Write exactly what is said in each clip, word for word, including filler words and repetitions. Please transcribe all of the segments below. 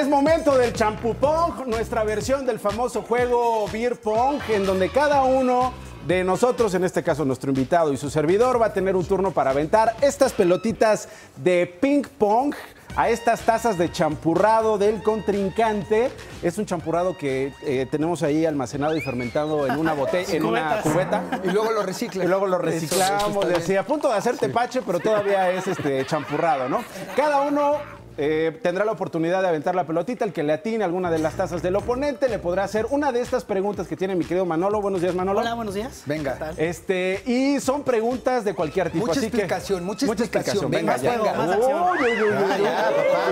Es momento del champú-pong, nuestra versión del famoso juego beer pong, en donde cada uno de nosotros, en este caso nuestro invitado y su servidor, va a tener un turno para aventar estas pelotitas de ping pong a estas tazas de champurrado del contrincante. Es un champurrado que eh, tenemos ahí almacenado y fermentado en una botella, en una cubeta. Y luego lo recicla. Y luego lo reciclamos. Eso, eso sí, a punto de hacer tepache, sí, pero todavía es este champurrado, ¿no? Cada uno Eh, tendrá la oportunidad de aventar la pelotita. El que le atine alguna de las tazas del oponente le podrá hacer una de estas preguntas que tiene mi querido Manolo. Buenos días, Manolo. Hola, buenos días. Venga. Este, y son preguntas de cualquier tipo. Mucha así explicación, que, mucha, mucha explicación. Mucha explicación. Venga, venga, ya. Uy, uy, uy, uy, ya, uy, ya, papá.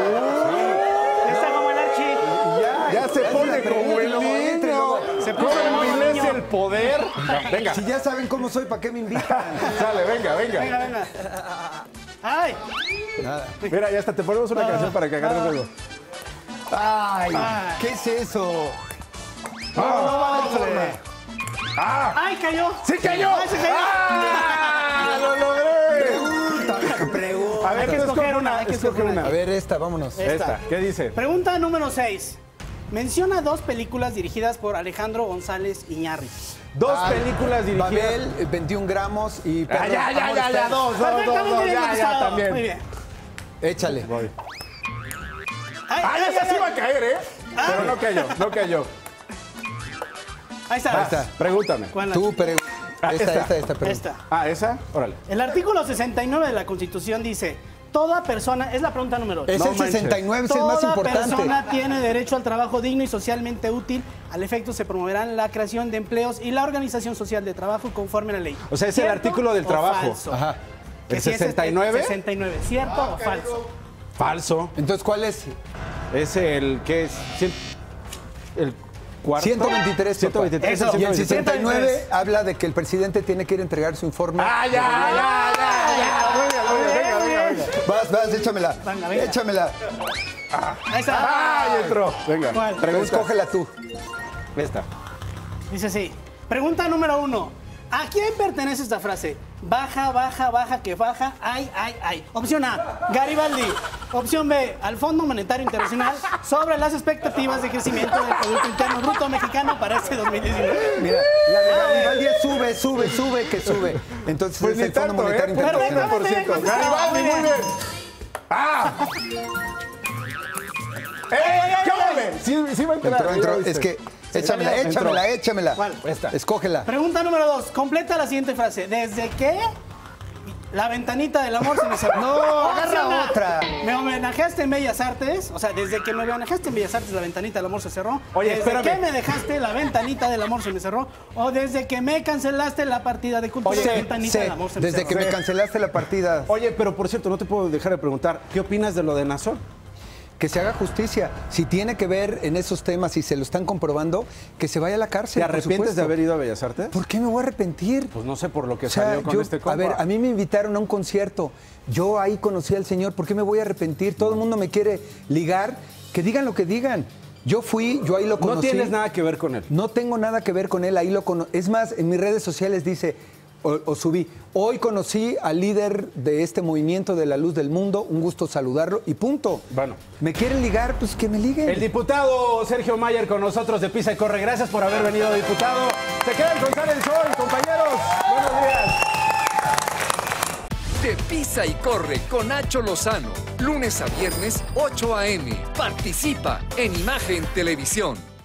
Está como el archi. Ya, ya se pone como el niño. Se pone el niño. Es el poder. Venga. Si ya saben cómo soy, ¿para qué me invitan? Sale, venga, venga. Venga, venga. ¡Ay! Nada. Mira, ya hasta te ponemos una ah, canción para que agarres algo. Ah, ay, ¡ay! ¿Qué es eso? ¡No, no, no va a ver! ¡Ah! ¡Ay, cayó! ¡Sí cayó! ¡Ay, sí cayó! ¡Ah! ¡Lo logré! Pregunta, pregunta. A ver, hay que escoger una, hay que escoger una. A ver, esta, vámonos. Esta. esta. ¿Qué dice? Pregunta número seis. Menciona dos películas dirigidas por Alejandro González Iñarris. Dos ah, películas dirigidas. Babel, veintiún gramos y... Perdón, ah, ya, ya, ya, ya, dos, dos, dos, dos, ya, ya, también. Muy bien. Échale. Voy. Ay, ah, ay, esa ay, sí ay, va ay. a caer, ¿eh? Ay. Pero no cayó, no cayó. Ahí está. Ahí está. Pregúntame. Tú, pregúntame. Ah, esta, esta, esta, esta pregunta. Esta. Ah, ¿esa? Órale. El artículo sesenta y nueve de la Constitución dice... Toda persona, es la pregunta número ocho. Es el sesenta y nueve, es el más importante. Toda persona tiene derecho al trabajo digno y socialmente útil. Al efecto se promoverán la creación de empleos y la organización social de trabajo conforme a la ley. O sea, es el artículo del trabajo. Ajá. ¿El sesenta y nueve? sesenta y nueve, ¿cierto o falso? Falso. Entonces, ¿cuál es? Es el que es el cuarto. ciento veintitrés. Y el sesenta y nueve habla de que el presidente tiene que ir a entregar su informe. ¡Ah, ya, ya, ya, ya! Vas, vas, échamela. Venga, venga. Échamela. Ah. Ahí está. Ah, ahí entró. Venga. ¿Cuál? Escógela tú. Esta. Dice así. Pregunta número uno. ¿A quién pertenece esta frase? Baja, baja, baja, que baja. Ay, ay, ay. Opción A, Garibaldi. Opción B, al Fondo Monetario Internacional sobre las expectativas de crecimiento del Producto Interno Bruto Mexicano para este dos mil diecinueve. Mira, la de Garibaldi es sube, sube, sube, que sube. Entonces pues es el tanto, Fondo Monetario eh. Internacional. cuarenta por ciento. Garibaldi, muy bien. ¡Ah! ¡Eh, qué sí, sí va a entrar. Entró, entró. Es que... Échamela, échamela, échamela. ¿Cuál? Esta. Escógela. Pregunta número dos. Completa la siguiente frase. ¿Desde qué la ventanita del amor se me cerró? No, agarra otra. Me homenajeaste en Bellas Artes. O sea, desde que me homenajeaste en Bellas Artes, la ventanita del amor se cerró. Oye, ¿desde espérame. qué me dejaste, la ventanita del amor se me cerró? O desde que me cancelaste la partida de cultura, la ventanita sé, del amor se me desde cerró. Desde que me cancelaste la partida. Oye, pero por cierto, no te puedo dejar de preguntar, ¿qué opinas de lo de Nazor? Que se haga justicia. Si tiene que ver en esos temas y si se lo están comprobando, que se vaya a la cárcel. ¿Te arrepientes de haber ido a Bellas Artes? ¿Por qué me voy a arrepentir? Pues no sé por lo que o sea, salió con yo, este compa. A ver, a mí me invitaron a un concierto. Yo ahí conocí al señor. ¿Por qué me voy a arrepentir? Todo el mundo me quiere ligar. Que digan lo que digan. Yo fui, yo ahí lo conocí. No tienes nada que ver con él. No tengo nada que ver con él. Ahí lo conocí. Es más, en mis redes sociales dice... O, o subí. Hoy conocí al líder de este movimiento de La Luz del Mundo. Un gusto saludarlo y punto. Bueno. ¿Me quieren ligar? Pues que me liguen. El diputado Sergio Mayer con nosotros de Pisa y Corre. Gracias por haber venido, diputado. Se quedan con Sal el Sol, compañeros. Buenos días. De Pisa y Corre con Nacho Lozano. Lunes a viernes, ocho a eme. Participa en Imagen Televisión.